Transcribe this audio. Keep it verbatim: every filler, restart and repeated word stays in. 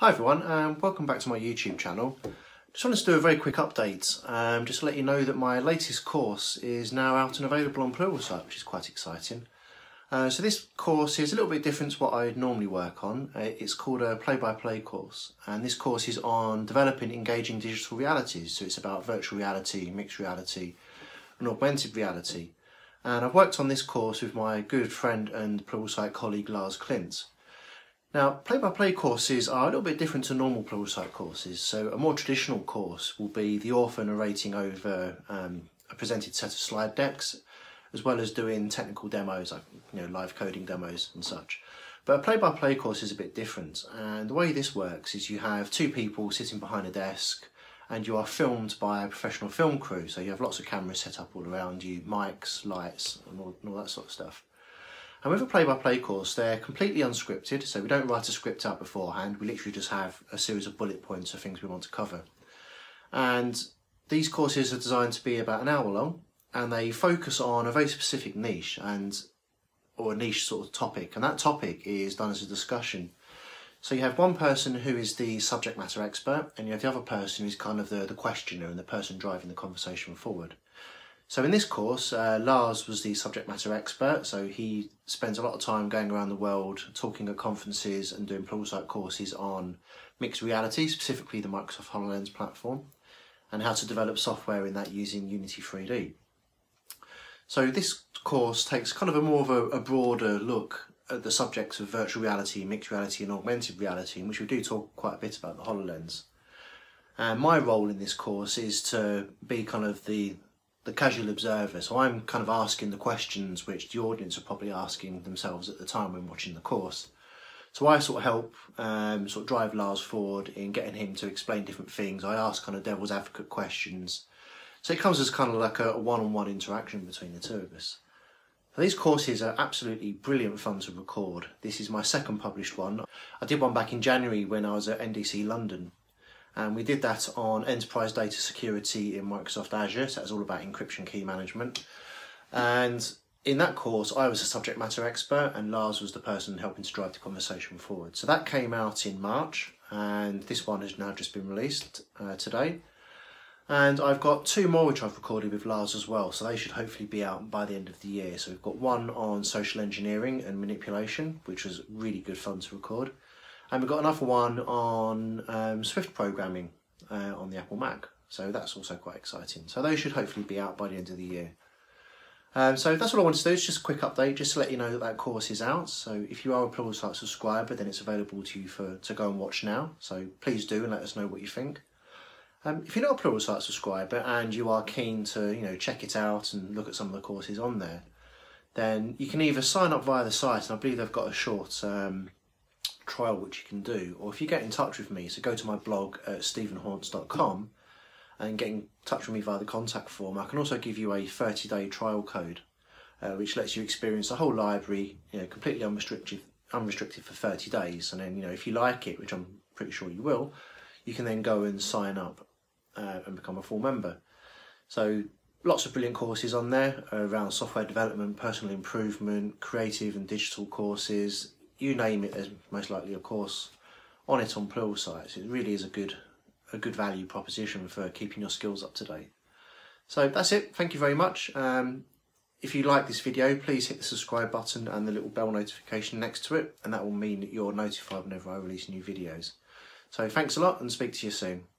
Hi everyone, and welcome back to my YouTube channel. Just wanted to do a very quick update, um, just to let you know that my latest course is now out and available on Pluralsight, which is quite exciting. Uh, so this course is a little bit different to what I normally work on. It's called a play-by-play course, and this course is on developing engaging digital realities. So it's about virtual reality, mixed reality, and augmented reality. And I've worked on this course with my good friend and Pluralsight colleague Lars Klint. Now, play-by-play courses are a little bit different to normal Pluralsight courses. So a more traditional course will be the author narrating over um, a presented set of slide decks, as well as doing technical demos, like you know, live coding demos and such. But a play-by-play course is a bit different. And the way this works is you have two people sitting behind a desk and you are filmed by a professional film crew. So you have lots of cameras set up all around you, mics, lights, and all, and all that sort of stuff. And with a play-by-play course, they're completely unscripted, so we don't write a script out beforehand. We literally just have a series of bullet points of things we want to cover. And these courses are designed to be about an hour long, and they focus on a very specific niche, and or a niche sort of topic, and that topic is done as a discussion. So you have one person who is the subject matter expert, and you have the other person who's kind of the, the questioner and the person driving the conversation forward. So in this course, uh, Lars was the subject matter expert, so he spends a lot of time going around the world, talking at conferences and doing Pluralsight courses on mixed reality, specifically the Microsoft HoloLens platform, and how to develop software in that using Unity three D. So this course takes kind of a more of a, a broader look at the subjects of virtual reality, mixed reality and augmented reality, in which we do talk quite a bit about the HoloLens. And my role in this course is to be kind of the the casual observer, so I'm kind of asking the questions which the audience are probably asking themselves at the time when watching the course. So I sort of help um, sort of drive Lars forward in getting him to explain different things. I ask kind of devil's advocate questions. So it comes as kind of like a one-on-one interaction between the two of us. Now, these courses are absolutely brilliant fun to record. This is my second published one. I did one back in January when I was at N D C London. And we did that on enterprise data security in Microsoft Azure, so that's all about encryption key management. And in that course, I was a subject matter expert and Lars was the person helping to drive the conversation forward. So that came out in March, and this one has now just been released uh, today. And I've got two more which I've recorded with Lars as well, so they should hopefully be out by the end of the year. So we've got one on social engineering and manipulation, which was really good fun to record. And we've got another one on um, Swift programming uh, on the Apple Mac. So that's also quite exciting. So those should hopefully be out by the end of the year. Um, so that's what I wanted to do. It's just a quick update, just to let you know that that course is out. So if you are a Pluralsight subscriber, then it's available to you for, to go and watch now. So please do and let us know what you think. Um, if you're not a Pluralsight subscriber and you are keen to you know, check it out and look at some of the courses on there, then you can either sign up via the site, and I believe they've got a short Um, trial which you can do, or if you get in touch with me, so go to my blog at stephen haunts dot com and get in touch with me via the contact form. I can also give you a thirty day trial code uh, which lets you experience the whole library you know, completely unrestricted unrestricted for thirty days, and then you know if you like it, which I'm pretty sure you will, you can then go and sign up uh, and become a full member. So lots of brilliant courses on there around software development, personal improvement, creative and digital courses. You name it, there's most likely a course on it on Pluralsight. It really is a good, a good value proposition for keeping your skills up to date. So that's it. Thank you very much. Um, if you like this video, please hit the subscribe button and the little bell notification next to it, and that will mean that you're notified whenever I release new videos. So thanks a lot, and speak to you soon.